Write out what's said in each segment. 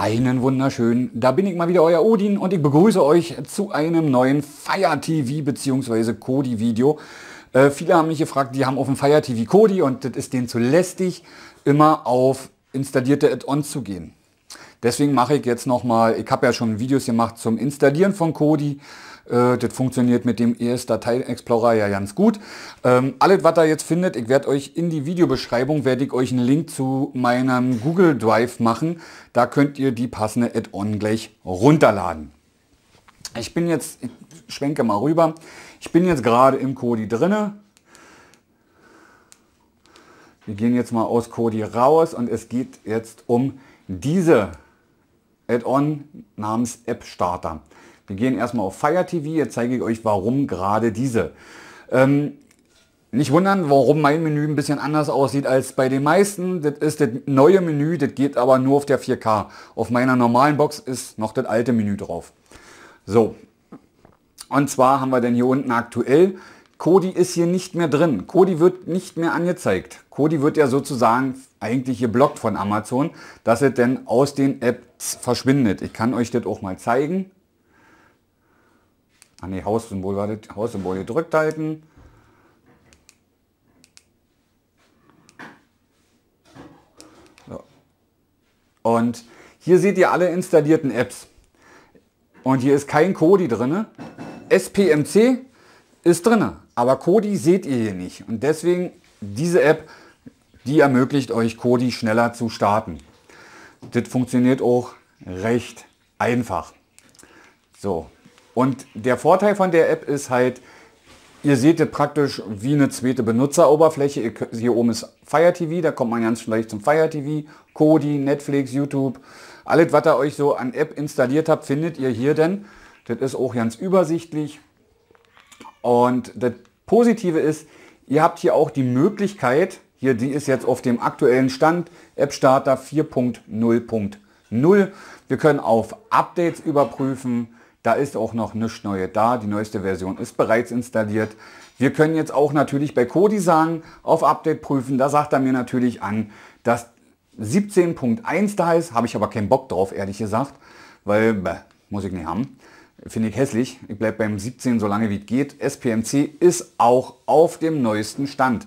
Einen wunderschönen, da bin ich mal wieder, euer Odin, und ich begrüße euch zu einem neuen Fire TV bzw. Kodi Video. Viele haben mich gefragt, die haben auf dem Fire TV Kodi und das ist denen zu lästig, immer auf installierte Add-ons zu gehen. Deswegen mache ich jetzt nochmal, ich habe ja schon Videos gemacht zum Installieren von Kodi. Das funktioniert mit dem ES-Dateiexplorer ja ganz gut. Alles, was ihr jetzt findet, ich werde euch in die Videobeschreibung, werde ich euch einen Link zu meinem Google Drive machen. Da könnt ihr die passende Add-on gleich runterladen. Ich schwenke mal rüber. Ich bin jetzt gerade im Kodi drinne. Wir gehen jetzt mal aus Kodi raus und es geht jetzt um diese Add-on namens App Starter. Wir gehen erstmal auf Fire TV, jetzt zeige ich euch, warum gerade diese. Nicht wundern, warum mein Menü ein bisschen anders aussieht als bei den meisten. Das ist das neue Menü, das geht aber nur auf der 4K. Auf meiner normalen Box ist noch das alte Menü drauf. So, und zwar haben wir dann hier unten aktuell. Kodi ist hier nicht mehr drin. Kodi wird nicht mehr angezeigt. Kodi wird ja sozusagen eigentlich geblockt von Amazon, dass es denn aus den Apps verschwindet. Ich kann euch das auch mal zeigen. An die Haussymbol, wartet, Haussymbol gedrückt halten. So. Und hier seht ihr alle installierten Apps. Und hier ist kein Kodi drin. SPMC ist drin, aber Kodi seht ihr hier nicht. Und deswegen diese App, die ermöglicht euch, Kodi schneller zu starten. Das funktioniert auch recht einfach. So. Und der Vorteil von der App ist halt, ihr seht das praktisch wie eine zweite Benutzeroberfläche. Hier oben ist Fire TV, da kommt man ganz leicht zum Fire TV, Kodi, Netflix, YouTube. Alles, was ihr euch so an App installiert habt, findet ihr hier denn. Das ist auch ganz übersichtlich. Und das Positive ist, ihr habt hier auch die Möglichkeit, hier, die ist jetzt auf dem aktuellen Stand, App Starter 4.0.0. Wir können auf Updates überprüfen. Da ist auch noch nichts Neues da, die neueste Version ist bereits installiert. Wir können jetzt auch natürlich bei Kodi sagen, auf Update prüfen, da sagt er mir natürlich an, dass 17.1 da ist, habe ich aber keinen Bock drauf, ehrlich gesagt, weil, muss ich nicht haben, finde ich hässlich, ich bleibe beim 17 so lange wie es geht. SPMC ist auch auf dem neuesten Stand.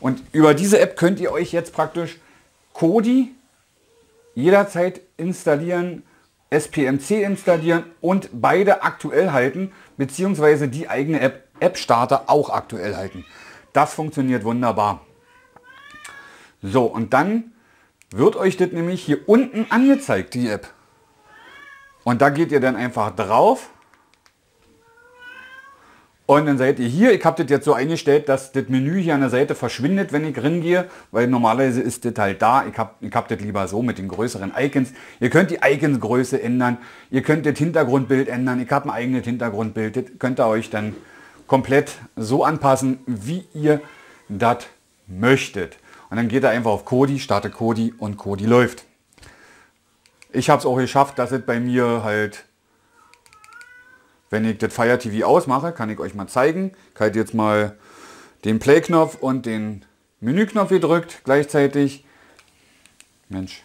Und über diese App könnt ihr euch jetzt praktisch Kodi jederzeit installieren, SPMC installieren und beide aktuell halten, beziehungsweise die eigene App, App Starter, auch aktuell halten. Das funktioniert wunderbar. So, und dann wird euch das nämlich hier unten angezeigt, die App. Und da geht ihr dann einfach drauf. Und dann seid ihr hier. Ich habe das jetzt so eingestellt, dass das Menü hier an der Seite verschwindet, wenn ich reingehe, weil normalerweise ist das halt da. Ich hab das lieber so mit den größeren Icons. Ihr könnt die Iconsgröße ändern, ihr könnt das Hintergrundbild ändern. Ich habe ein eigenes Hintergrundbild. Das könnt ihr euch dann komplett so anpassen, wie ihr das möchtet. Und dann geht ihr einfach auf Kodi, startet Kodi und Kodi läuft. Ich habe es auch geschafft, dass es bei mir halt... Wenn ich das Fire TV ausmache, kann ich euch mal zeigen. Ich halte jetzt mal den Play-Knopf und den Menüknopf gedrückt gleichzeitig. Mensch.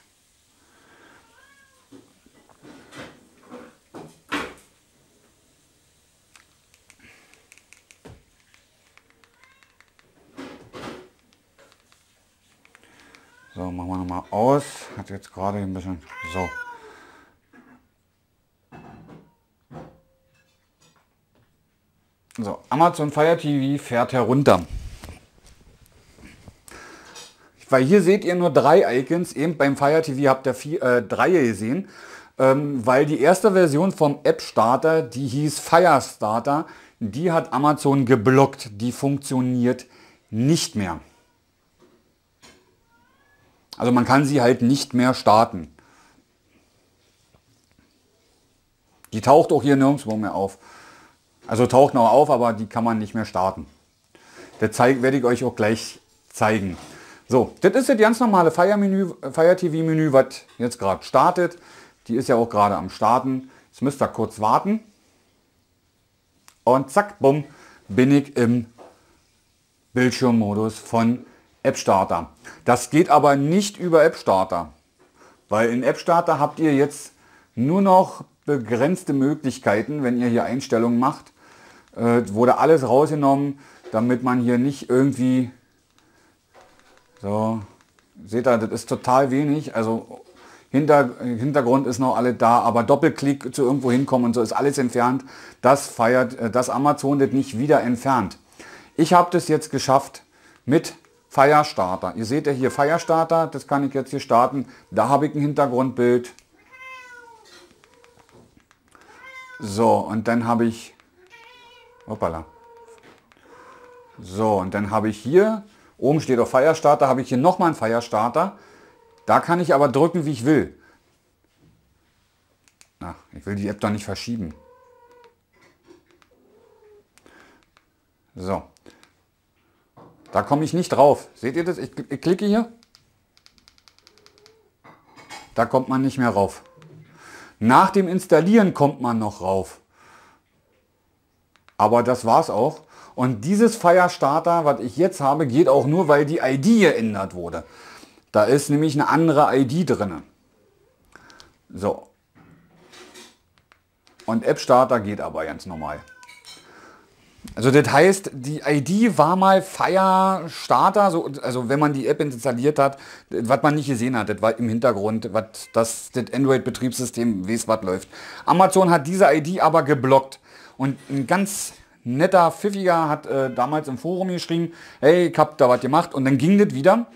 So, machen wir nochmal aus. Hat jetzt gerade ein bisschen... So. So, Amazon Fire TV fährt herunter. Weil hier seht ihr nur drei Icons. Eben beim Fire TV habt ihr drei gesehen. Weil die erste Version vom App Starter, die hieß FireStarter, die hat Amazon geblockt. Die funktioniert nicht mehr. Also man kann sie halt nicht mehr starten. Die taucht auch hier nirgendwo mehr auf. Also taucht noch auf, aber die kann man nicht mehr starten. Das werde ich euch auch gleich zeigen. So, das ist das ganz normale Fire TV-Menü, was jetzt gerade startet. Die ist ja auch gerade am Starten. Jetzt müsst ihr kurz warten. Und zack, bumm, bin ich im Bildschirmmodus von App Starter. Das geht aber nicht über App Starter. Weil in App Starter habt ihr jetzt nur noch begrenzte Möglichkeiten, wenn ihr hier Einstellungen macht. Wurde alles rausgenommen, damit man hier nicht irgendwie... So, seht ihr, das ist total wenig. Also Hintergrund ist noch alle da, aber Doppelklick zu irgendwo hinkommen und so ist alles entfernt. Das Amazon das nicht wieder entfernt. Ich habe das jetzt geschafft mit FireStarter. Ihr seht ja hier FireStarter, das kann ich jetzt hier starten. Da habe ich ein Hintergrundbild. So, und dann habe ich... Hoppala. So, und dann habe ich hier... Oben steht auf FireStarter, habe ich hier nochmal einen FireStarter. Da kann ich aber drücken, wie ich will. Ach, ich will die App doch nicht verschieben. So. Da komme ich nicht drauf. Seht ihr das? Ich klicke hier. Da kommt man nicht mehr rauf. Nach dem Installieren kommt man noch rauf. Aber das war's auch. Und dieses FireStarter, was ich jetzt habe, geht auch nur, weil die ID geändert wurde. Da ist nämlich eine andere ID drin. So. Und App Starter geht aber ganz normal. Also das heißt, die ID war mal FireStarter, so, also wenn man die App installiert hat, was man nicht gesehen hat, das war im Hintergrund, was das Android-Betriebssystem weiß, was läuft. Amazon hat diese ID aber geblockt. Und ein ganz... netter Pfiffiger hat damals im Forum geschrieben, hey, ich hab da was gemacht, und dann ging das wieder.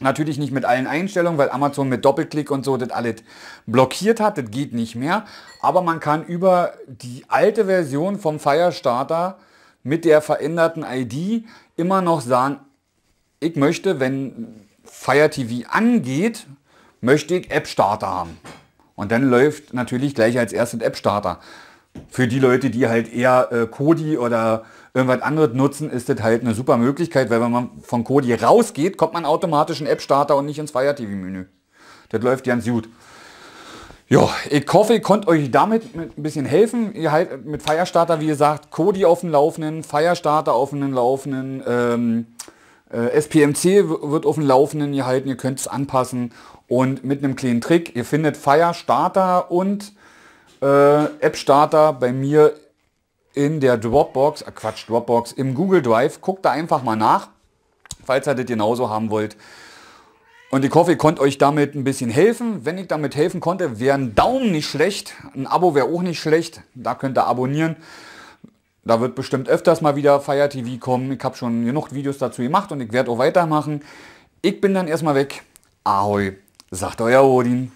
Natürlich nicht mit allen Einstellungen, weil Amazon mit Doppelklick und so das alles blockiert hat, das geht nicht mehr. Aber man kann über die alte Version vom FireStarter mit der veränderten ID immer noch sagen, ich möchte, wenn Fire TV angeht, möchte ich App Starter haben. Und dann läuft natürlich gleich als erstes App Starter. Für die Leute, die halt eher Kodi oder irgendwas anderes nutzen, ist das halt eine super Möglichkeit, weil wenn man von Kodi rausgeht, kommt man automatisch in App-Starter und nicht ins Fire TV-Menü. Das läuft ganz gut. Ja, ich hoffe, ich konnte euch damit ein bisschen helfen. Ihr halt mit FireStarter, wie gesagt, Kodi auf dem Laufenden, FireStarter auf dem Laufenden, SPMC wird auf dem Laufenden gehalten, ihr könnt es anpassen. Und mit einem kleinen Trick, ihr findet FireStarter und App Starter bei mir in der Dropbox, Dropbox, im Google Drive. Guckt da einfach mal nach, falls ihr das genauso haben wollt. Und ich hoffe, ich konnte euch damit ein bisschen helfen. Wenn ich damit helfen konnte, wäre ein Daumen nicht schlecht. Ein Abo wäre auch nicht schlecht. Da könnt ihr abonnieren. Da wird bestimmt öfters mal wieder Fire TV kommen. Ich habe schon genug Videos dazu gemacht und ich werde auch weitermachen. Ich bin dann erstmal weg. Ahoi, sagt euer Odin.